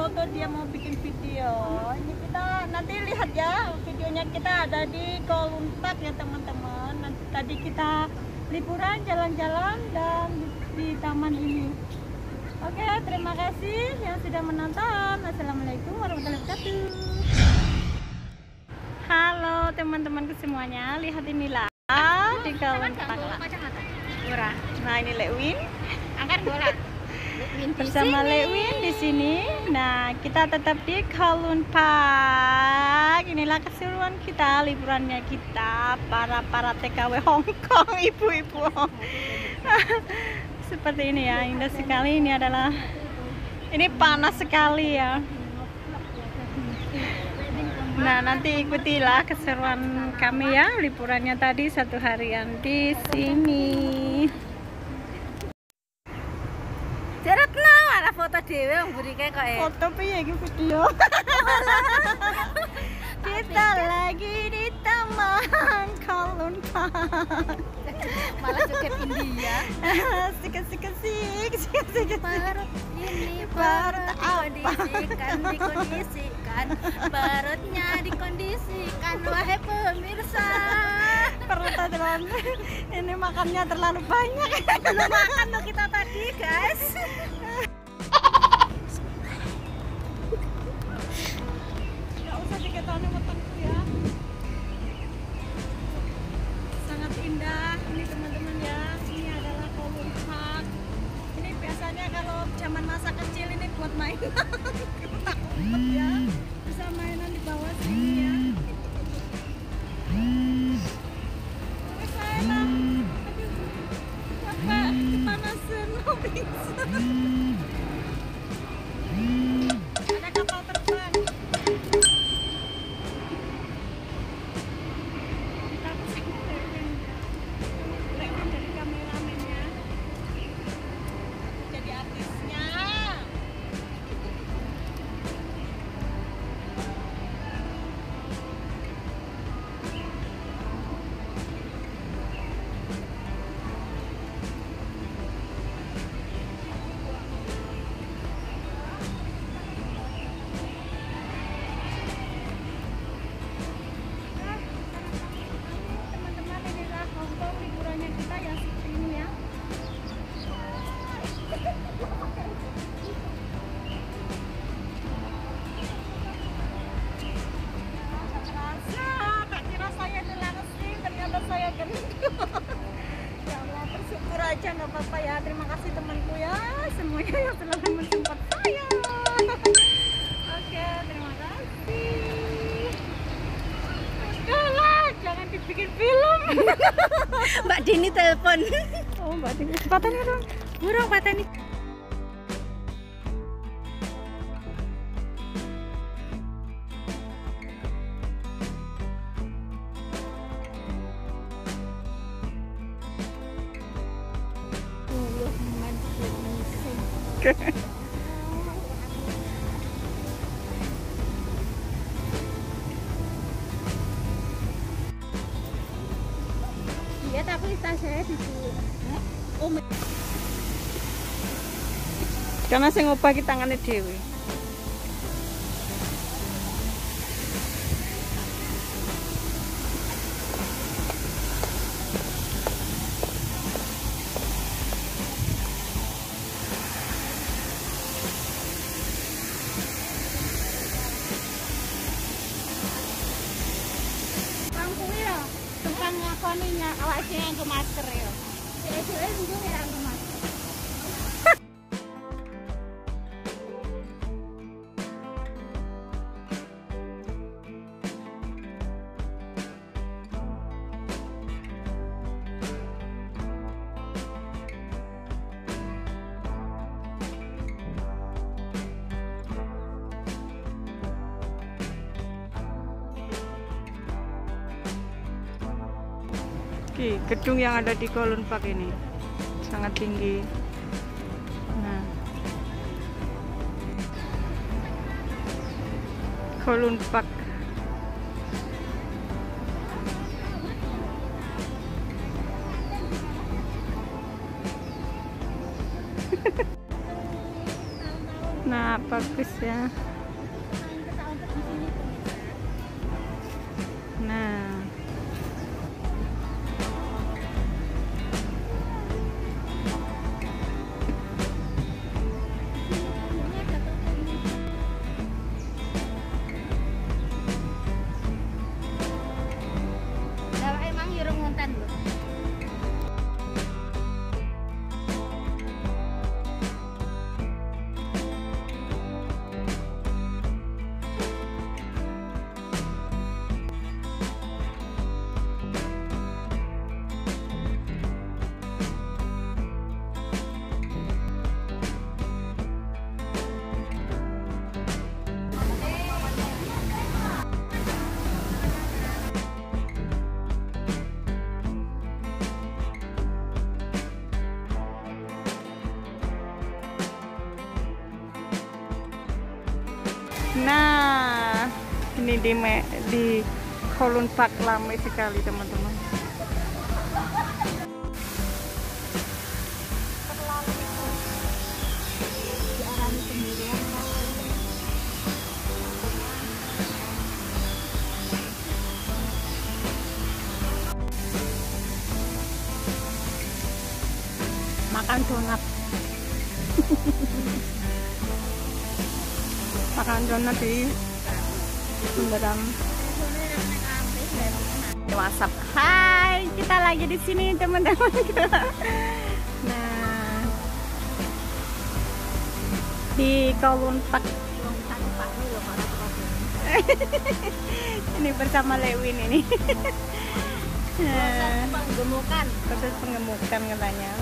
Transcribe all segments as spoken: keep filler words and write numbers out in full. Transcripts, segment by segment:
foto, dia mau bikin video. Ini kita nanti lihat ya, videonya kita ada di Kowloon Park ya teman-teman. Nanti tadi kita liburan, jalan-jalan dan di, di taman ini. Oke, terima kasih yang sudah menonton. Assalamualaikum warahmatullahi wabarakatuh. Halo teman-temanku semuanya, lihat inilah di Kowloon Park. Nah, ini Lek Wien. Angkat bola. Bersama Lek Wien di sini. Nah, kita tetap di Kowloon Park. Inilah keseruan kita, liburannya kita para para T K W Hong Kong, ibu-ibu. Seperti ini ya, indah sekali. Ini adalah, ini panas sekali ya. Nah, nanti ikutilah keseruan kami ya, liburannya tadi satu harian di sini. Foto dewe mburi kae kok. Foto piye iki video? Kita lagi di taman Kowloon Park. Malah joget India. Sikit-sikit sikit-sikit. Parut ini parut dikondisikan, dikondisikan. Parutnya dikondisikan, wahai pemirsa. Perutnya terlalu, ini makannya terlalu banyak. Belum makan loh kita tadi, guys. Mbak Dini telepon. Oh, Mbak Dini. Patani dong. Burung patani. Karena saya ngobati tangannya dewe. Rangkui ya, tukang ngakoninya awaknya yang ke masker ya. Dewe-dewe bingung ya rangkui. Gedung yang ada di Kowloon Park ini sangat tinggi. Nah, Kowloon Park. Nah, enak, bagus ya. Nah, Nah, ini di, di Kowloon Park ramai sekali teman-teman. Makan donat. Makan donat di Bundaran. WhatsApp. Hai, kita lagi di sini teman-teman. Nah, di Kowloon Park. Ini bersama Lek Wien ini. Proses penggemukan. Proses penggemukan katanya.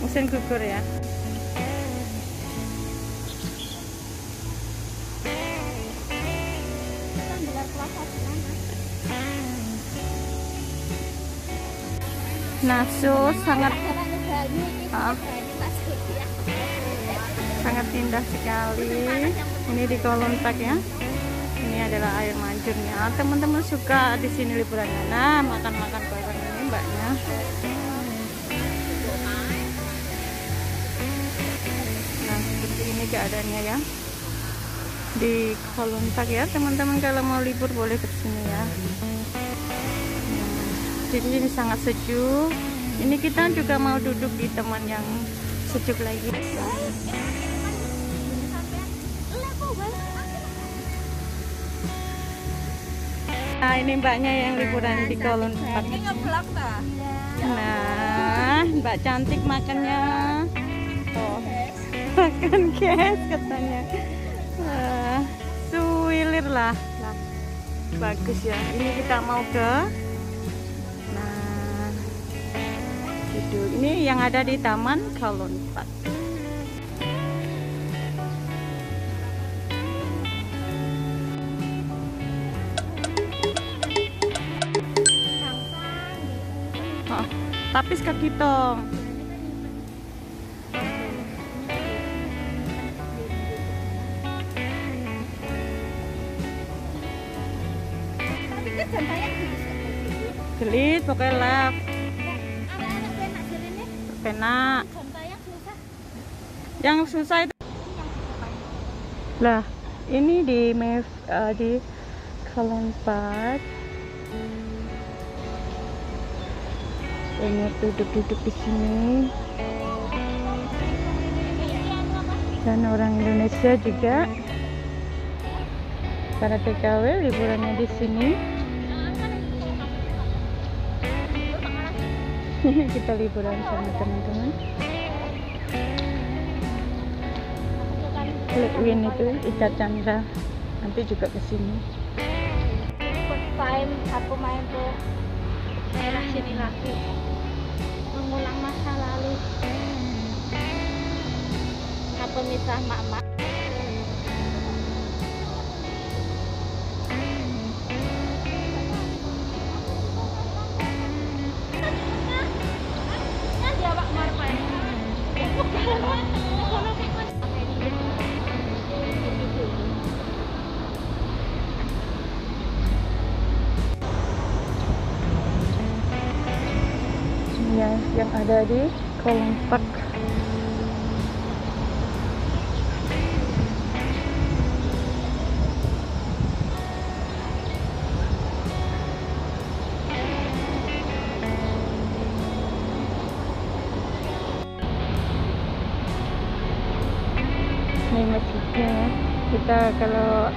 Mesin gugur ya. Nasu sangat up, sangat indah sekali. Ini di Kowloon Park ya. Ini adalah air mancurnya. Teman-teman suka di sini liburannya. Nah, makan-makan bareng ini mbaknya. Ini keadaannya ya di Kowloon Park ya teman-teman, kalau mau libur boleh ke sini ya. Jadi ini sangat sejuk. Ini kita juga mau duduk di teman yang sejuk lagi. Nah, ini mbaknya yang liburan di Kowloon Park. Nah, mbak cantik makannya. Oh, makan guys katanya. Uh, suwilir lah. Nah, bagus ya. Ini kita mau ke, nah itu ini yang ada di Taman Kowloon Park. Oh, tapi kaki tong. Gelit pokoknya lap. Penak. Yang susah itu. Lah, ini di uh, di Kowloon Park. Ini duduk-duduk di sini. Dan orang Indonesia juga. Para T K W liburannya di sini. Kita liburan sama teman-teman. Lek Wien itu Ica Chandra nanti juga kesini. First time aku main ke daerah sini lagi, mengulang masa lalu. pemisah mak-mak. Yang ada di Kowloon Park. Ini masjidnya. Kita kalau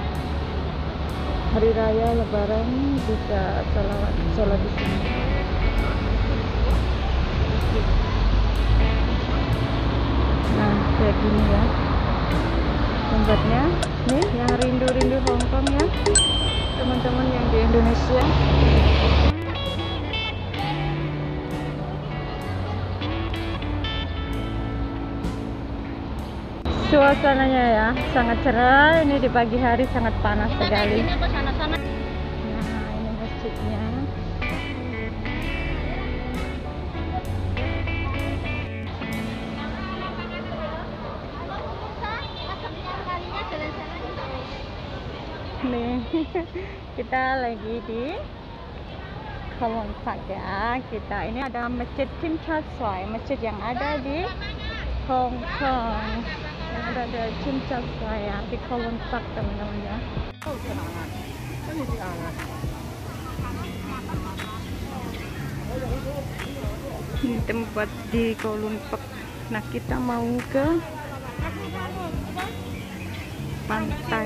hari raya Lebaran bisa salawat sholat di sini. Kayak gini ya tempatnya, nih yang rindu-rindu Hong Kong ya teman-teman yang di Indonesia. Suasananya ya sangat cerah, ini di pagi hari sangat panas sekali. Nah ini masjidnya. Kita lagi di Kowloon Park ya. Kita ini ada Masjid Tsim Sha Tsui, masjid yang ada di Hong Kong, yang ada di Tsim Sha Tsui ya, di Kowloon Park teman-teman ya. Ini tempat di Kowloon Park. Nah kita mau ke pantai.